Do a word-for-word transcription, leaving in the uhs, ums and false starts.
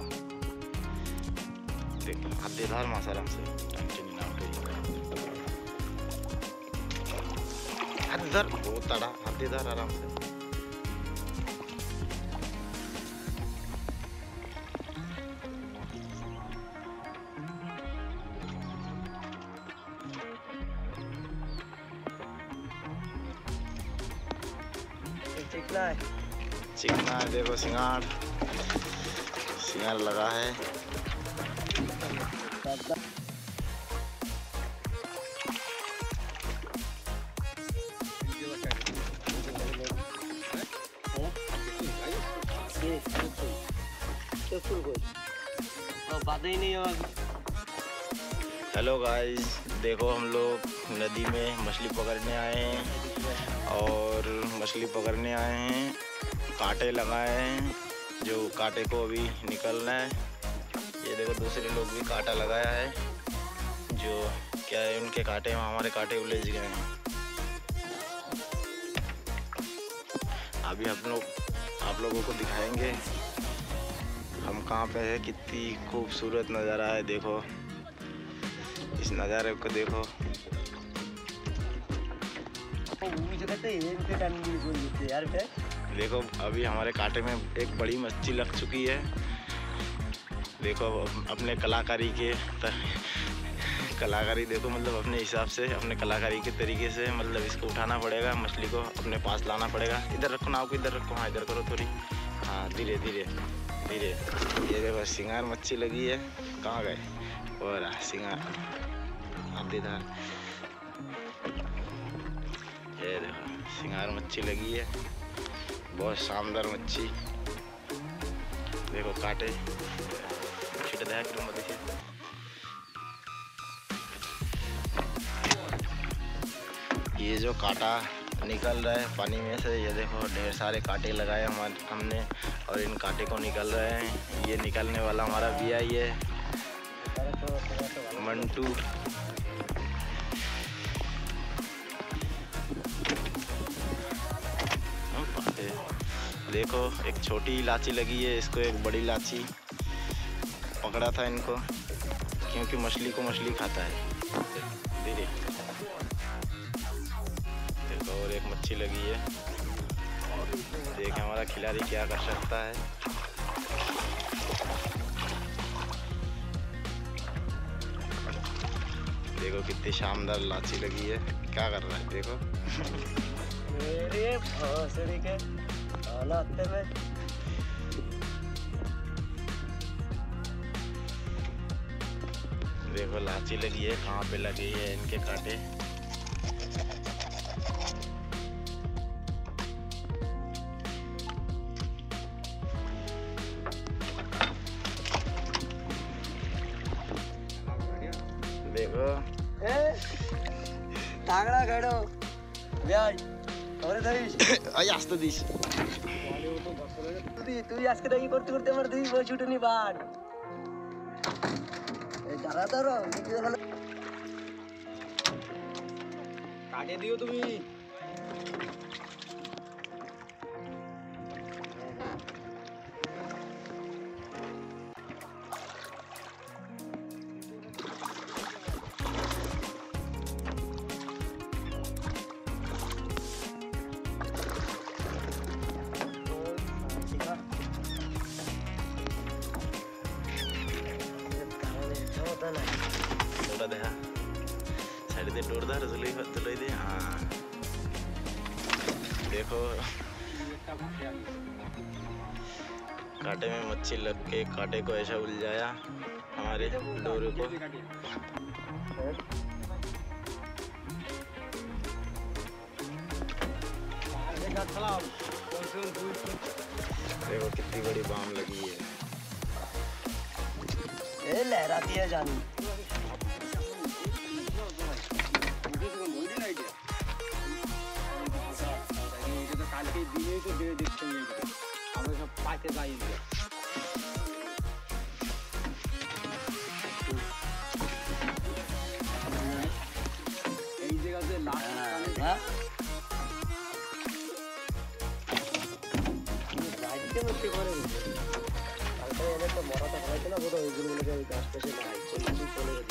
now. Abdul Dharma Salam sir. Continue now to Abdul Dharma Abdul Dharma sir. चिकना देखो सिंगार सिंगार लगा है। हेलो गाइस, देखो हम लोग नदी में मछली पकड़ने आए हैं और मछली पकड़ने आए हैं, कांटे लगाए हैं, जो कांटे को अभी निकलना है। ये देखो दूसरे लोग भी कांटा लगाया है, जो क्या है उनके कांटे में हमारे कांटे उलझ गए हैं। अभी हम लोग आप लोगों को दिखाएंगे हम कहाँ पे हैं। कितनी खूबसूरत नज़ारा है, देखो इस नज़ारे को देखो। देखो अभी हमारे कांटे में एक बड़ी मच्छी लग चुकी है। देखो अपने कलाकारी के कलाकारी देखो, मतलब अपने हिसाब से अपने कलाकारी के तरीके से मतलब इसको उठाना पड़ेगा, मछली को अपने पास लाना पड़ेगा। इधर रखो नाव को, इधर रखो, हाँ इधर करो थोड़ी, हाँ धीरे धीरे धीरे। ये देखो सिंगार मच्छी लगी है, कहाँ गए और सिंगार आबदीदार। ये देखो सिंगार मच्छी लगी है, बहुत शानदार मच्छी। देखो कांटे छिट दया करो मत इसे। ये जो कांटा निकल रहा है पानी में से, ये देखो ढेर सारे कांटे लगाए हमारे हमने और इन कांटे को निकल रहे हैं। ये निकलने वाला हमारा भी आई है मंटू। देखो एक छोटी इलायची लगी है, इसको एक बड़ी इलायची पकड़ा था इनको, क्योंकि मछली को मछली खाता है। धीरे देखो और एक मच्छी लगी है, देख हमारा खिलाड़ी क्या कर सकता है। देखो कितनी शानदार इलायची लगी है, क्या कर रहा है देखो। मेरे देखो लाची लगी है, कहाँ पे लगी है इनके कांटे। देखो तागड़ा घड़ो ब्याज अरे दीश आयास तो दीश तू आज के नहीं करते करते मर दी वो छूटनी बार ए जरा धरो काटे दियो तुम ही। थोड़ा देखा साइड से डोर दार चले चले दे। हाँ देखो कांटे में मच्छी लग के कांटे को ऐसा उलझाया हमारे डोरे को। देखो कितनी बड़ी बाम लगी है, ये लहराती है जानी। तो मरा था ना वो तो